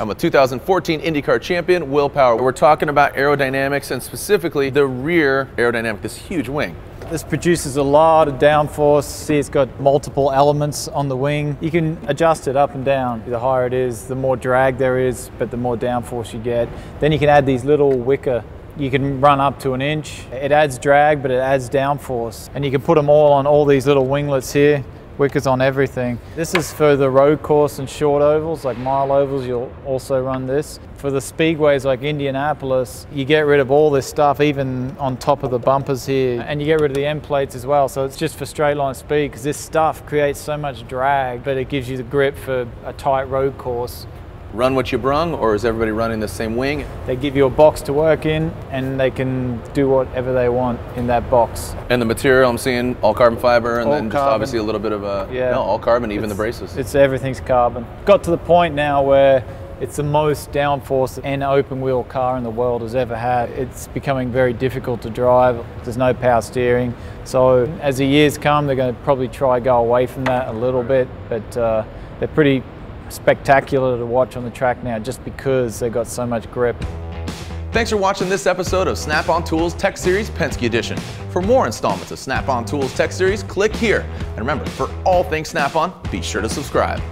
I'm a 2014 IndyCar champion, Will Power. We're talking about aerodynamics and specifically the rear aerodynamic, this huge wing. This produces a lot of downforce. See, it's got multiple elements on the wing. You can adjust it up and down. The higher it is, the more drag there is, but the more downforce you get. Then you can add these little wicker. You can run up to 1 inch. It adds drag, but it adds downforce. And you can put them all on all these little winglets here. Wickers on everything. This is for the road course and short ovals, like mile ovals, you'll also run this. For the speedways like Indianapolis, you get rid of all this stuff, even on top of the bumpers here, and you get rid of the end plates as well, so it's just for straight line speed, because this stuff creates so much drag, but it gives you the grip for a tight road course. Run what you brung, or is everybody running the same wing? They give you a box to work in, and they can do whatever they want in that box. And the material I'm seeing, all carbon fiber, and all then just carbon. Obviously a little bit of a, yeah. No, all carbon, even the braces. It's everything's carbon. Got to the point now where it's the most downforce an open wheel car in the world has ever had. It's becoming very difficult to drive. There's no power steering. So as the years come, they're gonna probably try go away from that a little bit, but they're pretty spectacular to watch on the track now just because they got so much grip. Thanks for watching this episode of Snap-on Tools Tech Series Penske Edition. For more installments of Snap-on Tools Tech Series, click here. And remember, for all things Snap-on, be sure to subscribe.